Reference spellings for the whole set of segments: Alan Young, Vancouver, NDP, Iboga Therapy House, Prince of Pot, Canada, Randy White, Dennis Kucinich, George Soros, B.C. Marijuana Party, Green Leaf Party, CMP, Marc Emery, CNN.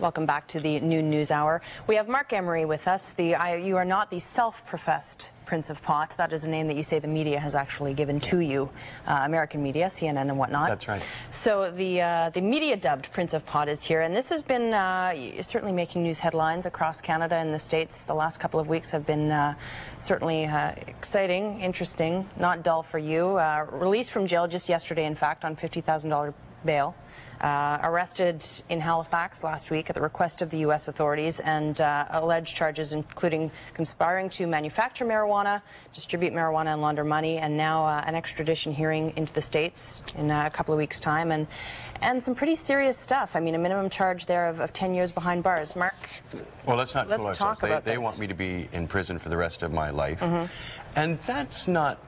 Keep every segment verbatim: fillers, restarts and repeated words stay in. Welcome back to the Noon News Hour. We have Marc Emery with us. The, I, you are not the self-professed Prince of Pot. That is a name that you say the media has actually given to you, uh, American media, C N N and whatnot. That's right. So the uh, the media dubbed Prince of Pot is here, and this has been uh, certainly making news headlines across Canada and the States. The last couple of weeks have been uh, certainly uh, exciting, interesting, not dull for you. Uh, released from jail just yesterday, in fact, on fifty thousand dollar bail. Uh, arrested in Halifax last week at the request of the U S authorities, and uh, alleged charges including conspiring to manufacture marijuana, distribute marijuana, and launder money, and now uh, an extradition hearing into the States in uh, a couple of weeks' time, and and some pretty serious stuff. I mean, a minimum charge there of, of ten years behind bars. Marc, well, let's not let's talk they, about they this. want me to be in prison for the rest of my life, mm-hmm. and that's not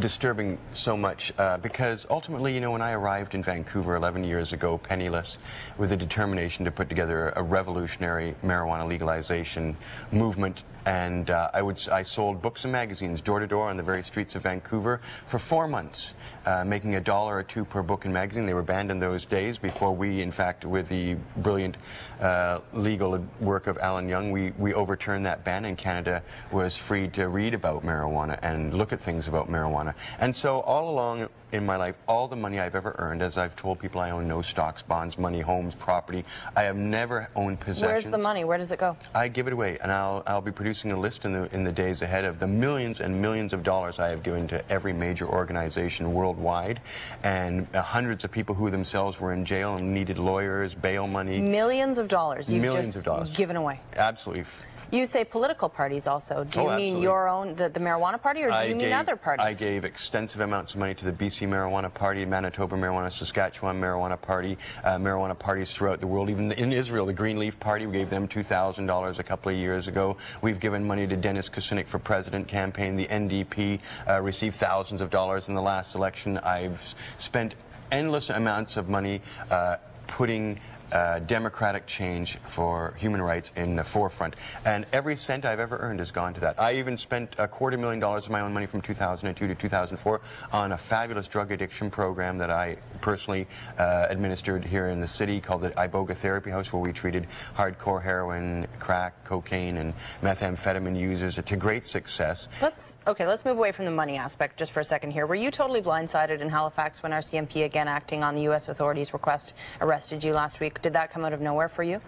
disturbing so much, uh, because ultimately, you know, when I arrived in Vancouver eleven years ago, penniless, with a determination to put together a revolutionary marijuana legalization movement, and uh, I would I sold books and magazines door to door on the very streets of Vancouver for four months, uh, making a dollar or two per book and magazine. They were banned in those days before we, in fact, with the brilliant uh, legal work of Alan Young, we we overturned that ban, and Canada was free to read about marijuana and look at things about marijuana. And so all along in my life, all the money I've ever earned, as I've told people, I own no stocks, bonds, money, homes, property. I have never owned possessions. Where's the money? Where does it go? I give it away, and I'll, I'll be producing a list in the, in the days ahead of the millions and millions of dollars I have given to every major organization worldwide, and uh, hundreds of people who themselves were in jail and needed lawyers, bail money. Millions of dollars you've millions just of dollars. given away. Absolutely. You say political parties also. Do you oh, mean your own, the, the marijuana party, or do I you mean gave, other parties? I gave extensive amounts of money to the B C Marijuana Party, Manitoba Marijuana, Saskatchewan Marijuana Party, uh, marijuana parties throughout the world, even in Israel, the Green Leaf Party. We gave them two thousand dollars a couple of years ago. We've given money to Dennis Kucinich for President campaign. The N D P uh, received thousands of dollars in the last election. I've spent endless amounts of money uh, putting Uh, democratic change for human rights in the forefront, and every cent I've ever earned has gone to that. I even spent a quarter million dollars of my own money from two thousand two to two thousand four on a fabulous drug addiction program that I personally uh, administered here in the city, called the Iboga Therapy House, where we treated hardcore heroin, crack, cocaine, and methamphetamine users to great success. Let's okay let's move away from the money aspect just for a second here. Were you totally blindsided in Halifax when our C M P, again acting on the U S authorities' request, arrested you last week? Did that come out of nowhere for you?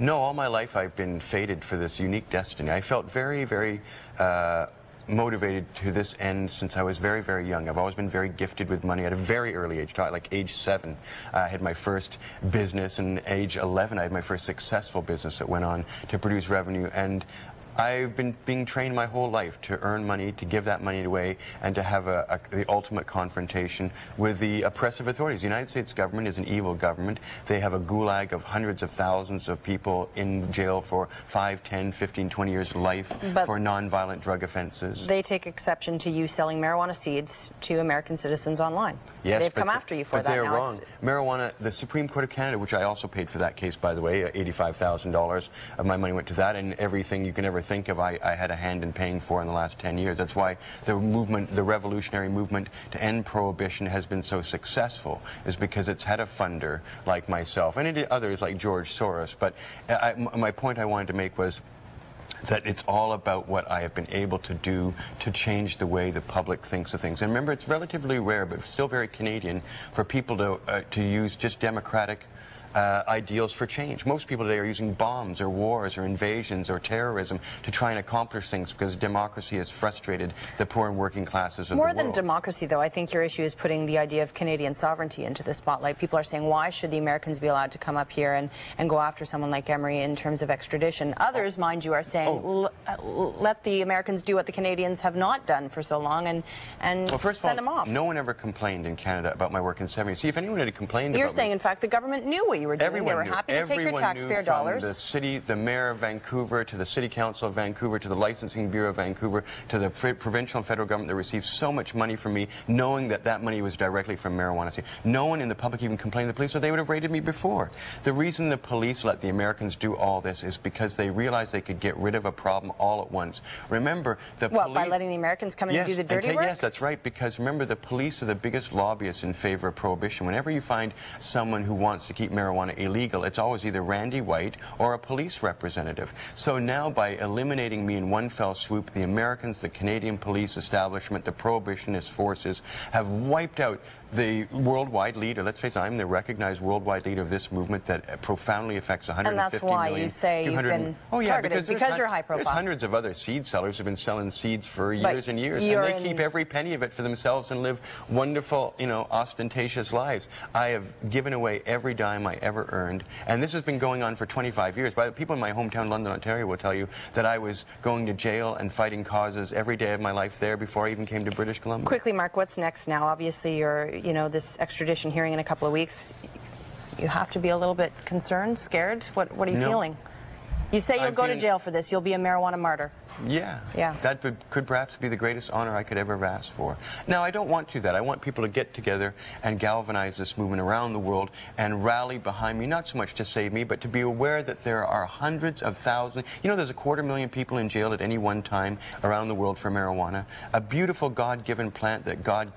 No, all my life I've been fated for this unique destiny. I felt very, very uh, motivated to this end since I was very, very young. I've always been very gifted with money at a very early age, like age seven. Uh, I had my first business, and age eleven I had my first successful business that went on to produce revenue. And I've been being trained my whole life to earn money, to give that money away, and to have a, a, the ultimate confrontation with the oppressive authorities. The United States government is an evil government. They have a gulag of hundreds of thousands of people in jail for five, ten, fifteen, twenty years of life but for nonviolent drug offenses. They take exception to you selling marijuana seeds to American citizens online. Yes, They've come the, after you for but that. They're now wrong. It's... Marijuana, the Supreme Court of Canada, which I also paid for that case, by the way, eighty-five thousand dollars of my money went to that, and everything you can ever think of I, I had a hand in paying for in the last ten years. That's why the movement, the revolutionary movement to end prohibition, has been so successful, is because it's had a funder like myself and it, others like George Soros. But I, my point I wanted to make was that it's all about what I have been able to do to change the way the public thinks of things. And remember, it's relatively rare, but still very Canadian, for people to, uh, to use just democratic Uh, ideals for change. Most people today are using bombs or wars or invasions or terrorism to try and accomplish things, because democracy has frustrated the poor and working classes of the world. More than democracy, though, I think your issue is putting the idea of Canadian sovereignty into the spotlight. People are saying, why should the Americans be allowed to come up here and, and go after someone like Emery in terms of extradition? Others, oh. mind you, are saying, oh. let the Americans do what the Canadians have not done for so long and, and well, first send of all, them off. No one ever complained in Canada about my work in seventy. See, if anyone had complained You're about You're saying, me, in fact, the government knew what you were doing. Everyone they were knew. happy to Everyone take your taxpayer dollars. The city, the mayor of Vancouver, to the City Council of Vancouver, to the Licensing Bureau of Vancouver, to the provincial and federal government that received so much money from me, knowing that that money was directly from marijuana. See, no one in the public even complained to the police, or they would have raided me before. The reason the police let the Americans do all this is because they realized they could get rid of a problem all at once. Remember, the well, by letting the Americans come in yes, and do the dirty work? Yes, that's right, because remember, the police are the biggest lobbyists in favor of prohibition. Whenever you find someone who wants to keep marijuana marijuana illegal, it's always either Randy White or a police representative. So now, by eliminating me in one fell swoop, the Americans, the Canadian police establishment, the prohibitionist forces have wiped out the worldwide leader. Let's face it, I'm the recognized worldwide leader of this movement that profoundly affects one hundred fifty million. And that's why million, you say you've been oh, yeah, targeted because, because you're high profile. There's hundreds of other seed sellers who've been selling seeds for but years and years, and they keep every penny of it for themselves and live wonderful, you know, ostentatious lives. I have given away every dime I ever earned, and this has been going on for twenty-five years. By the people in my hometown, London, Ontario, will tell you that I was going to jail and fighting causes every day of my life there before I even came to British Columbia. Quickly, Mark, what's next now? Obviously, you're, you know, this extradition hearing in a couple of weeks. You have to be a little bit concerned, scared. What, what are you no. feeling? You say you'll I've go been... to jail for this. You'll be a marijuana martyr. Yeah, yeah. That would, could perhaps be the greatest honor I could ever have asked for. Now, I don't want to do that. I want people to get together and galvanize this movement around the world and rally behind me, not so much to save me, but to be aware that there are hundreds of thousands. You know, there's a quarter million people in jail at any one time around the world for marijuana, a beautiful God-given plant that God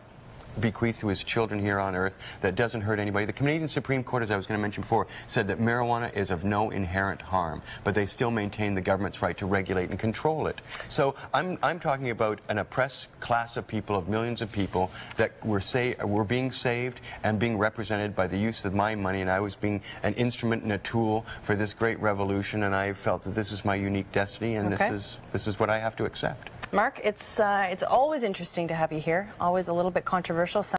bequeathed to his children here on earth that doesn't hurt anybody. The Canadian Supreme Court, as I was going to mention before, said that marijuana is of no inherent harm, but they still maintain the government's right to regulate and control it. So I'm, I'm talking about an oppressed class of people, of millions of people, that were, say, were being saved and being represented by the use of my money, and I was being an instrument and a tool for this great revolution, and I felt that this is my unique destiny, and okay. this is, this is what I have to accept. Mark, it's, uh, it's always interesting to have you here, always a little bit controversial.